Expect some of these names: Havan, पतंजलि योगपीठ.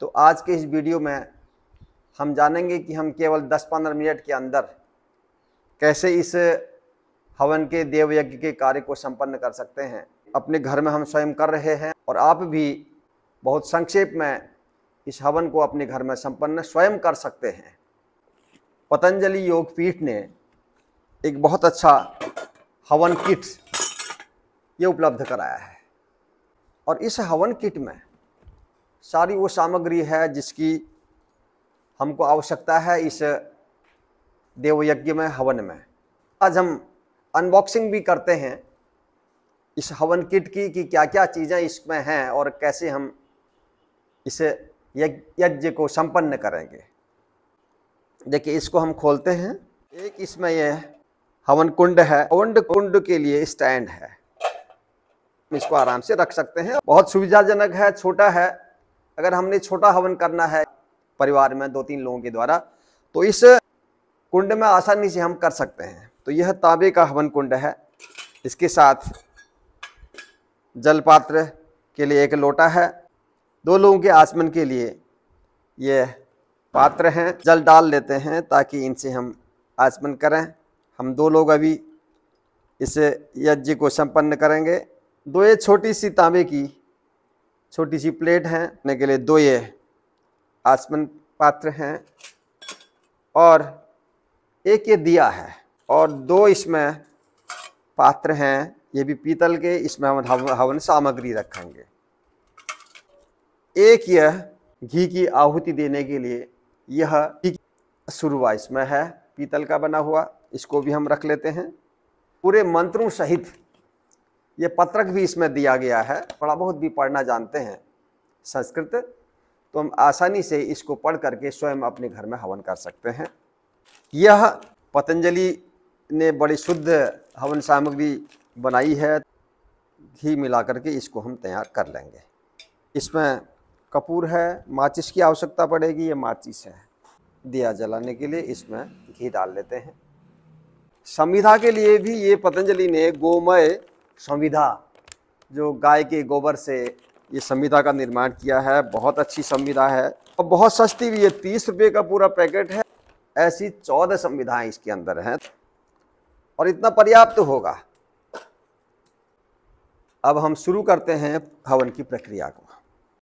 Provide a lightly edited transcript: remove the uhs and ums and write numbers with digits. तो आज के इस वीडियो में हम जानेंगे कि हम केवल 10-15 मिनट के अंदर कैसे इस हवन के देवयज्ञ के कार्य को संपन्न कर सकते हैं। अपने घर में हम स्वयं कर रहे हैं और आप भी बहुत संक्षेप में इस हवन को अपने घर में संपन्न स्वयं कर सकते हैं। पतंजलि योगपीठ ने एक बहुत अच्छा हवन किट ये उपलब्ध कराया है और इस हवन किट में सारी वो सामग्री है जिसकी हमको आवश्यकता है इस देवयज्ञ में, हवन में। आज हम अनबॉक्सिंग भी करते हैं इस हवन किट की कि क्या क्या चीज़ें इसमें हैं और कैसे हम इस यज्ञ को संपन्न करेंगे। देखिए, इसको हम खोलते हैं। एक इसमें यह हवन कुंड है, हवन कुंड के लिए स्टैंड है, इसको आराम से रख सकते हैं। बहुत सुविधाजनक है, छोटा है। अगर हमने छोटा हवन करना है परिवार में 2-3 लोगों के द्वारा तो इस कुंड में आसानी से हम कर सकते हैं। तो यह तांबे का हवन कुंड है। इसके साथ जल पात्र के लिए एक लोटा है, 2 लोगों के आसमन के लिए ये पात्र हैं। जल डाल लेते हैं ताकि इनसे हम आसमन करें। हम 2 लोग अभी इस यज्ञ को संपन्न करेंगे। 2 ये छोटी सी तांबे की छोटी सी प्लेट हैं, ने के लिए 2 ये आसमन पात्र हैं और 1 ये दिया है और 2 इसमें पात्र हैं, ये भी पीतल के। इसमें हम हवन सामग्री रखेंगे। 1 यह घी की आहुति देने के लिए यह सुरवा इसमें है, पीतल का बना हुआ, इसको भी हम रख लेते हैं। पूरे मंत्रों सहित ये पत्रक भी इसमें दिया गया है। थोड़ा बहुत भी पढ़ना जानते हैं संस्कृत तो हम आसानी से इसको पढ़ करके स्वयं अपने घर में हवन कर सकते हैं। यह पतंजलि ने बड़ी शुद्ध हवन सामग्री बनाई है। घी मिला करके इसको हम तैयार कर लेंगे। इसमें कपूर है, माचिस की आवश्यकता पड़ेगी, ये माचिस है। दिया जलाने के लिए इसमें घी डाल लेते हैं। संविधा के लिए भी ये पतंजलि ने गोमय संविधा, जो गाय के गोबर से ये संविधा का निर्माण किया है, बहुत अच्छी संविधा है और बहुत सस्ती भी है। 30 रुपये का पूरा पैकेट है। ऐसी 14 संविधाएँ इसके अंदर हैं और इतना पर्याप्त होगा। अब हम शुरू करते हैं हवन की प्रक्रिया को।